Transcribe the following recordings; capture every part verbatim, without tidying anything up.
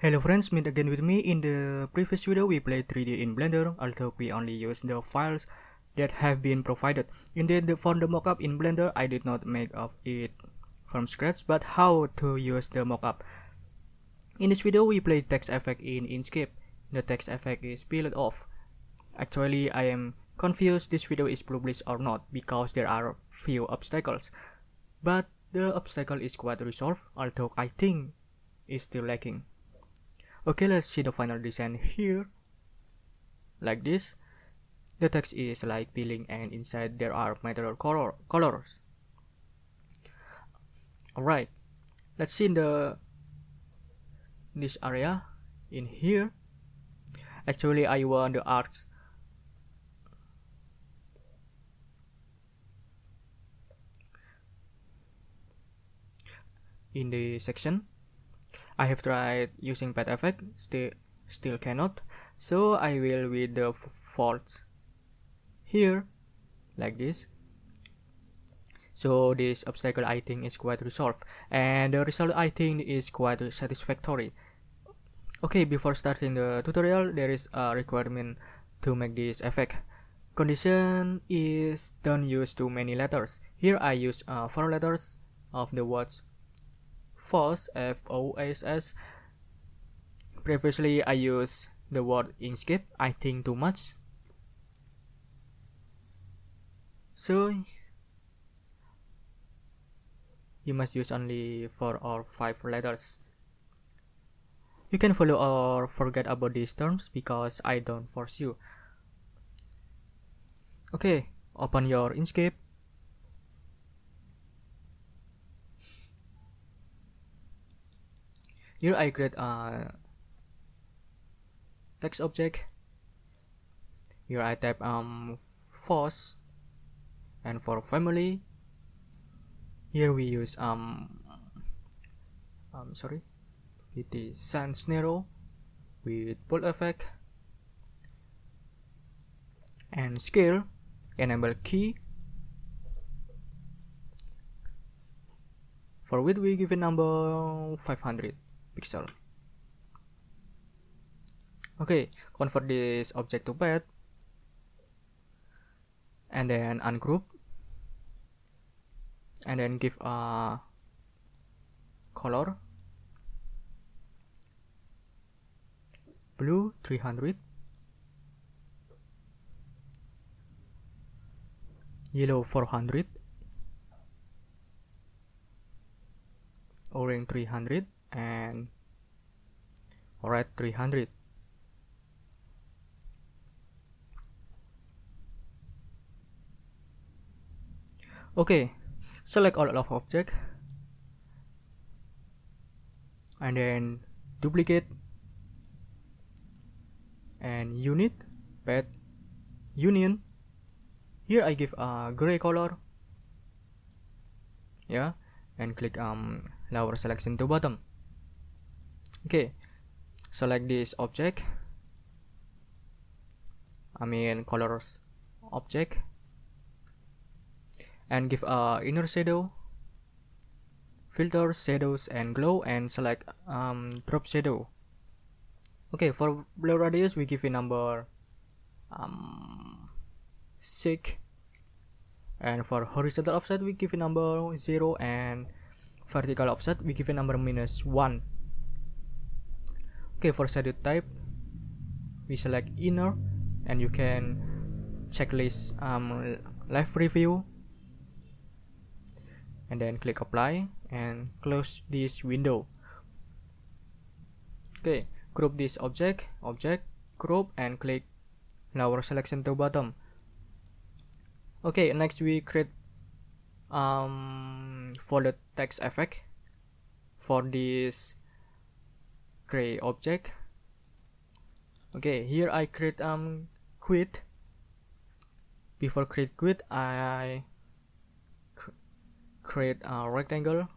Hello friends, meet again with me. In the previous video we played three D in Blender, although we only used the files that have been provided. Indeed, for the mockup in Blender I did not make of it from scratch, but how to use the mockup. In this video we played text effect in Inkscape. The text effect is peeled off. Actually, I am confused this video is published or not because there are few obstacles. But the obstacle is quite resolved, although I think it's still lacking. Okay, let's see the final design here. Like this, the text is like peeling, and inside there are material color colors. Alright, let's see in the this area in here. Actually, I want the arcs. In the section, I have tried using path effect, still still cannot, so I will with the faults here, like this. So this obstacle I think is quite resolved, and the result I think is quite satisfactory. Okay, before starting the tutorial, there is a requirement to make this effect. Condition is don't use too many letters. Here I use uh, four letters of the words FOSS, F O S S. Previously I used the word Inkscape, I think too much. So you must use only four or five letters. You can follow or forget about these terms because I don't force you. Okay, open your Inkscape. Here I create a text object. Here I type um FOSS, and for family here we use um I'm sorry it is sun snarrow with bold effect and scale, enable key. For width we give it number five hundred. Pixel. Okay, convert this object to path and then ungroup and then give a color blue three hundred, yellow four hundred, orange three hundred, and red three hundred. Okay, select all of object and then duplicate and unit path union. Here I give a gray color, yeah, and click um lower selection to bottom. Okay, select this object, I mean colors object, and give a inner shadow, filter shadows and glow, and select um, drop shadow. Okay, for blur radius we give a number um, six, and for horizontal offset we give a number zero, and vertical offset we give a number minus one. Okay, for shadow type, we select inner, and you can checklist um, live preview, and then click apply and close this window. Okay, group this object, object, group, and click lower selection to bottom. Okay, next we create um, folded text effect for this gray object. Okay, here I create um quit. Before create quit, I cr create a rectangle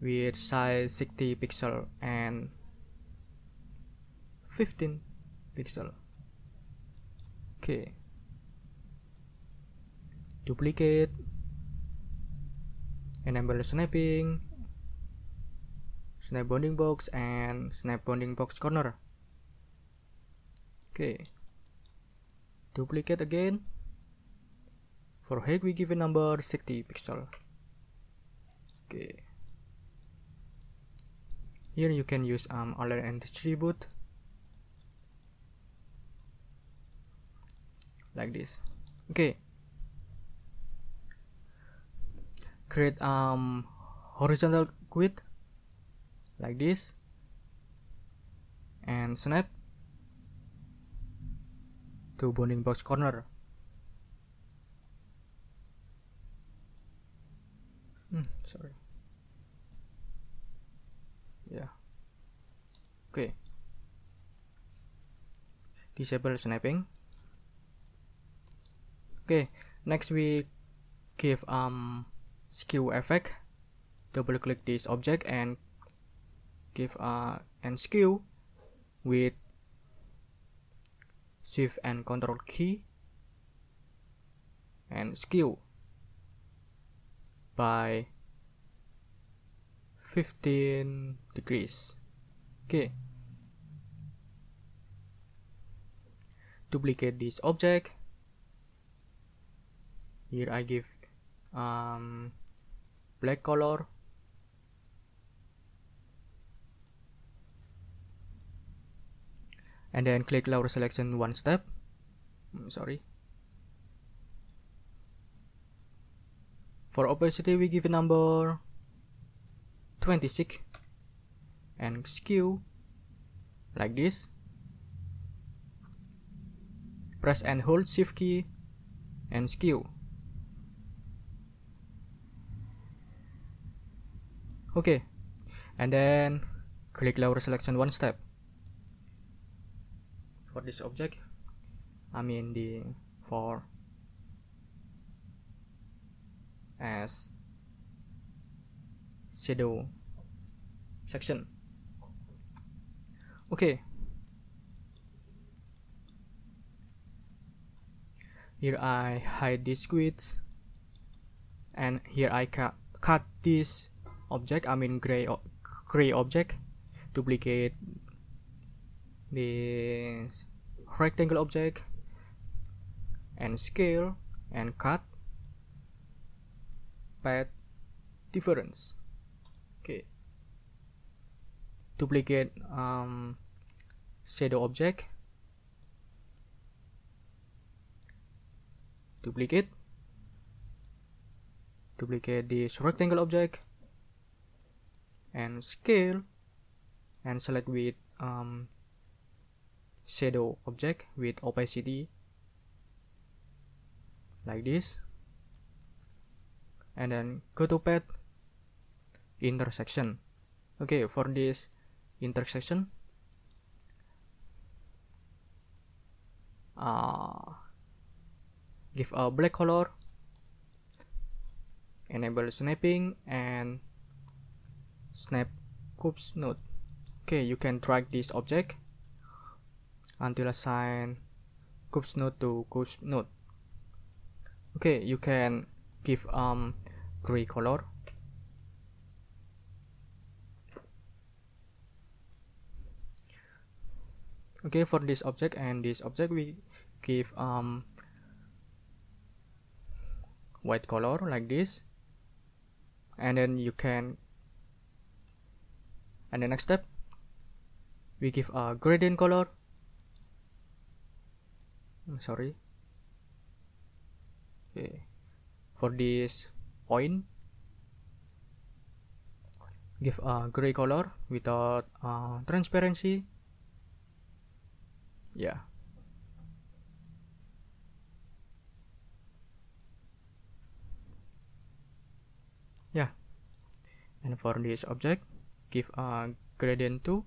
with size sixty pixel and fifteen pixel. Okay, duplicate, enable snapping, snap bounding box, and snap bounding box corner. Okay, duplicate again. For height we give a number sixty pixel. Okay, here you can use um order and distribute like this. Okay, create um horizontal grid like this and snap to bounding box corner. Hmm, sorry. Yeah. Okay. Disable snapping. Okay. Next we give um skew effect. Double click this object and give uh and skew with Shift and Control key and skew by fifteen degrees. Okay, duplicate this object. Here I give um, black color. And then click lower selection one step. I'm sorry. For opacity we give a number twenty-six and skew like this. Press and hold shift key and skew. Okay, and then click lower selection one step. For this object, I mean the for as shadow section. Okay, here I hide these grids, and here I cut cut this object. I mean gray gray object. Duplicate this rectangle object and scale and cut path difference. Okay, duplicate um, shadow object, duplicate duplicate this rectangle object and scale and select with um, shadow object with opacity like this, and then go to path intersection. Okay, for this intersection uh, give a black color, enable snapping and snap cubes node. Okay, you can drag this object until assign cubes node to cubes node. Okay, you can give um gray color. Okay, for this object and this object we give um white color like this, and then you can and the next step we give a gradient color. I'm sorry. Okay, for this point give a gray color without uh, transparency. Yeah, yeah and for this object give a gradient to.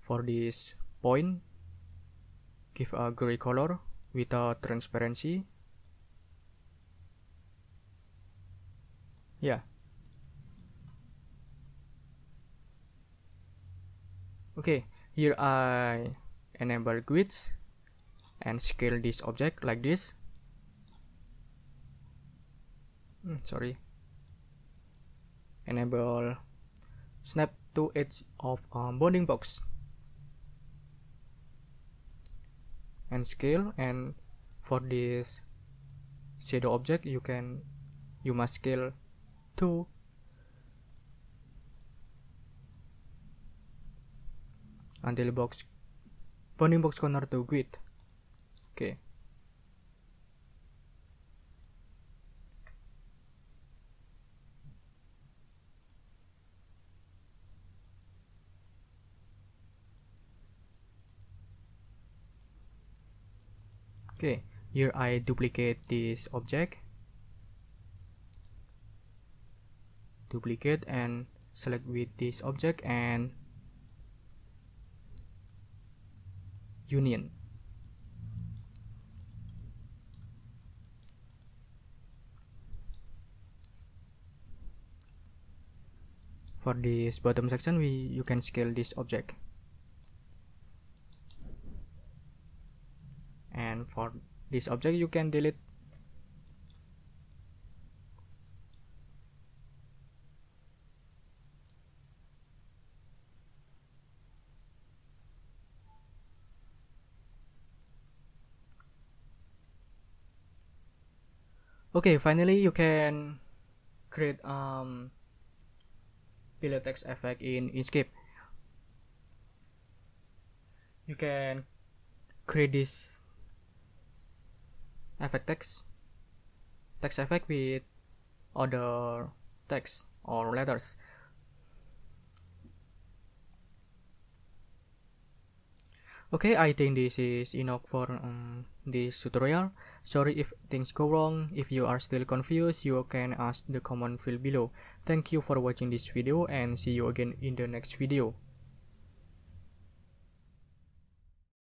For this point, give a gray color without transparency. Yeah. Okay, here I enable grids and scale this object like this. Mm, sorry. Enable snap to edge of um, bounding box and scale. And for this shadow object, you can you must scale to until box bounding box corner to grid. Okay. Okay, here I duplicate this object, duplicate and select with this object and union. For this bottom section, we you can scale this object. And for this object, you can delete . Okay, finally you can create um pillow text effect in Inkscape. You can create this effect text text effect with other text or letters. Okay, I think this is enough for um, this tutorial. Sorry if things go wrong. If you are still confused, you can ask the comment field below. Thank you for watching this video and see you again in the next video.